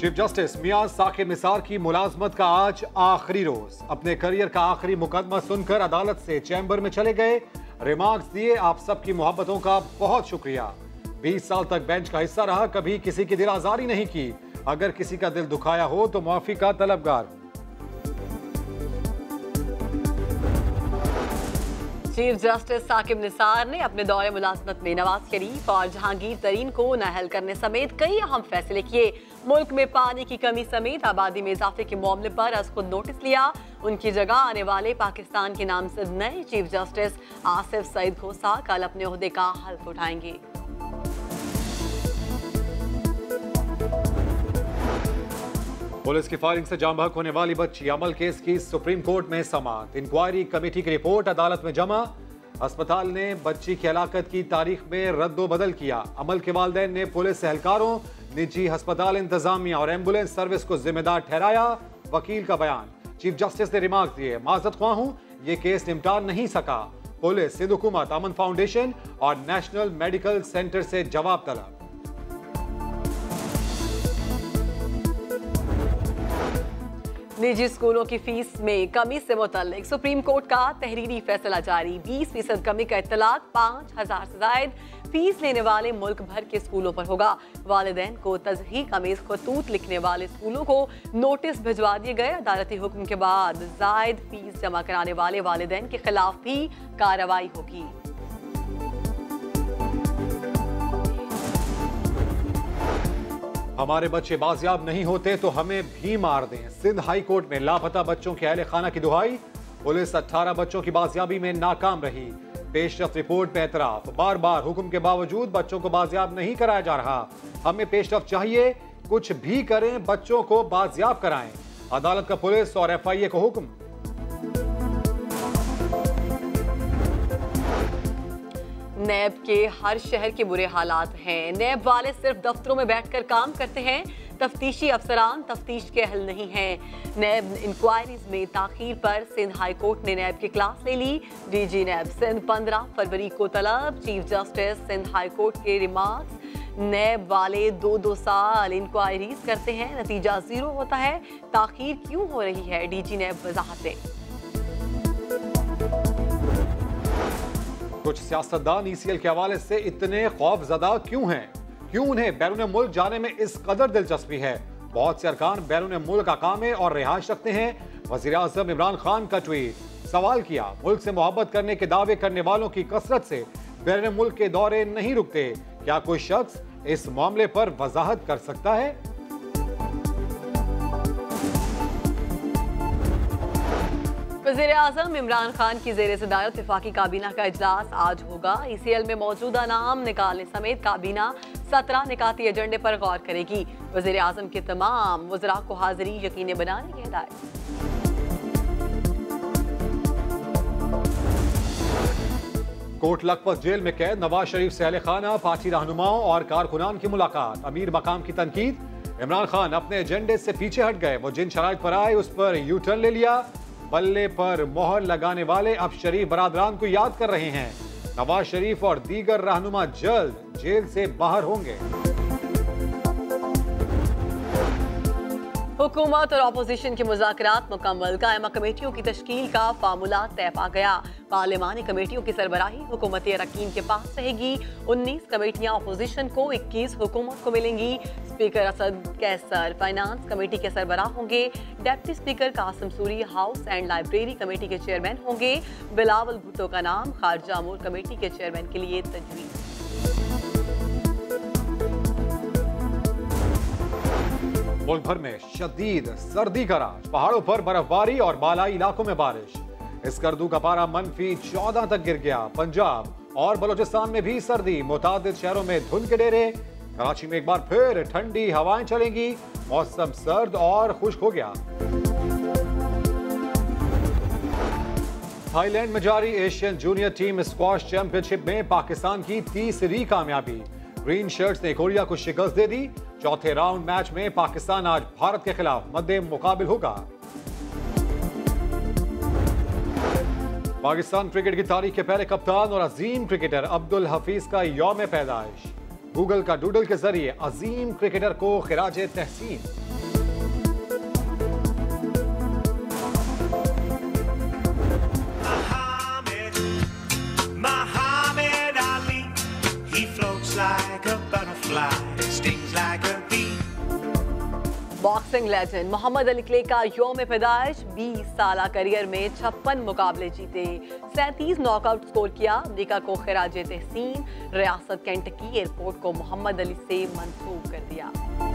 Chief justice Mian Saqib Nisar की मुलाजमत का आज आखिरी रोज। अपने करियर का आखिरी मुकदमा सुनकर अदालत से चैम्बर में चले गए। रिमार्क्स दिए, आप सबकी मोहब्बतों का बहुत शुक्रिया। 20 साल तक बेंच का हिस्सा रहा, कभी किसी की दिल आजारी नहीं की। अगर किसी का दिल दुखाया हो तो माफी का तलबगार। चीफ जस्टिस साकिब निसार ने अपने दौरे मुलाजमत में नवाज शरीफ और जहांगीर तरीन को नाअहल करने समेत कई अहम फैसले किए। मुल्क में पानी की कमी समेत आबादी में इजाफे के मामले पर आज खुद नोटिस लिया। उनकी जगह आने वाले पाकिस्तान के नामजद नए चीफ जस्टिस आसिफ सईद खोसा कल अपने ओहदे का हल्फ उठाएंगे। पुलिस की फायरिंग से जाम बहक होने वाली बच्ची अमल केस की सुप्रीम कोर्ट में समाअत। इंक्वायरी कमेटी की रिपोर्ट अदालत में जमा। अस्पताल ने बच्ची की हलाकत की तारीख में रद्दोबदल किया। अमल के वालिदैन ने पुलिस एहलकारों, निजी हस्पताल इंतजामिया और एम्बुलेंस सर्विस को जिम्मेदार ठहराया। वकील का बयान। चीफ जस्टिस ने रिमार्क दिए, माजरत ख्वाह हूं, ये केस निपटा नहीं सका। पुलिस, सिंध हुकूमत, अमन फाउंडेशन और नेशनल मेडिकल सेंटर से जवाब तलब। निजी स्कूलों की फीस में कमी से मुतालिक सुप्रीम कोर्ट का तहरीरी फैसला जारी। 20% कमी का इत्तलाक 5000 से जायद फीस लेने वाले मुल्क भर के स्कूलों पर होगा। वालिदैन को तजहीक अमीज खतूत लिखने वाले स्कूलों को नोटिस भिजवा दिए गए। अदालती हुक्म के बाद जायद फीस जमा कराने वाले वालिदैन के खिलाफ भी कार्रवाई होगी। हमारे बच्चे बाजियाब नहीं होते तो हमें भी मार दें। सिंध हाई कोर्ट में लापता बच्चों के अहले खाना की दुहाई। पुलिस 18 बच्चों की बाजियाबी में नाकाम रही। पेशरफ्त रिपोर्ट में एतराफ। बार बार हुक्म के बावजूद बच्चों को बाजियाब नहीं कराया जा रहा। हमें पेशरफ्त चाहिए, कुछ भी करें, बच्चों को बाजियाब कराएं। अदालत का पुलिस और FIA को हुक्म। नैब के हर शहर के बुरे हालात हैं। नैब वाले सिर्फ दफ्तरों में बैठकर काम करते हैं। तफ्तीशी अफसरान तफ्तीश के अहल नहीं हैं। नैब इंक्वायरीज में ताखीर पर सिंध हाई कोर्ट ने नैब की क्लास ले ली। DG नैब सिंध 15 फरवरी को तलब। Chief justice Sindh high court के रिमार्क्स। नैब वाले 2-2 साल इंक्वायरीज करते हैं, नतीजा 0 होता है। ताखीर क्यों हो रही है, DG नैब वजाहतें। कुछ सियासतदान ECL के हवाले से इतने खौफजदा क्यों हैं? क्यों उन्हें बैरून मुल्क जाने में इस कदर दिलचस्पी है? बहुत से अरकान बैरून मुल्क अकामे और रिहाइश रखते हैं। वज़ीर-ए-आज़म इमरान खान का ट्वीट। सवाल किया, मुल्क से मोहब्बत करने के दावे करने वालों की कसरत से बैरून मुल्क के दौरे नहीं रुकते। क्या कोई शख्स इस मामले पर वजाहत कर सकता है? वज़ीर आज़म इमरान खान की ज़ेर सदारत वफाकी काबीना का इजलास आज होगा। ECL में मौजूदा नाम निकालने समेत काबीना 17 निकाती एजेंडे पर गौर करेगी। वज़ीर आज़म के तमाम वज़रा को हाजिरी यकीनी बनाने की हिदायत। कोट लखपत जेल में कैद नवाज शरीफ से अहले खाना, पार्टी रहनुमाओं और कारकुनान की मुलाकात। अमीर मकाम की तनकीद। इमरान खान अपने एजेंडे से पीछे हट गए, वो जिन शराइत पर आए उस पर यू टर्न ले लिया। बल्ले पर मोहर लगाने वाले अब शरीफ बरादरान को याद कर रहे हैं। नवाज शरीफ और दीगर रहनुमा जल्द जेल से बाहर होंगे। हुकूमत और अपोजिशन के मुज़ाकरात मुकम्मल। कायमा कमेटियों की तश्कील का फार्मूला तय पा गया। पार्लिमानी कमेटियों की सरबराही हुकूमती अरकान के पास रहेगी। 19 कमेटियां अपोजिशन को, 21 हुकूमत को मिलेंगी। Speaker Asad Qaiser finance committee के सरबराह होंगे। Deputy speaker Qasim Suri house and library committee के चेयरमैन होंगे। बिलावल भुट्टो का नाम खारजा अमूर कमेटी के चेयरमैन के लिए तजवीज़। मुल्क भर में शदीद सर्दी का राज। पहाड़ों पर बर्फबारी और बालाई इलाकों में बारिश। इस गर्दू का पारा -14 तक गिर गया। पंजाब और बलोचिस्तान में भी सर्दी। मुतादिद शहरों में धुंध के डेरे। कराची में एक बार फिर ठंडी हवाएं चलेंगी। मौसम सर्द और खुश्क हो गया। थाईलैंड में जारी Asian junior team squash championship में पाकिस्तान की तीसरी कामयाबी। ग्रीन शर्ट्स ने कोरिया को शिकस्त दे दी। चौथे राउंड मैच में पाकिस्तान आज भारत के खिलाफ मद्दे मुकाबिल होगा। पाकिस्तान क्रिकेट की तारीख के पहले कप्तान और अजीम क्रिकेटर अब्दुल हफीज का यौम पैदाइश। गूगल का डूडल के जरिए अजीम क्रिकेटर को खिराज तहसीन। Boxing legend Muhammad Ali Clay का यौम पैदाइश 20 साल करियर में 56 मुकाबले जीते, 37 नॉकआउट स्कोर किया। अमरीका को खिराज तहसीन। रियासत केंटकी एयरपोर्ट को मोहम्मद अली से मंसूब कर दिया।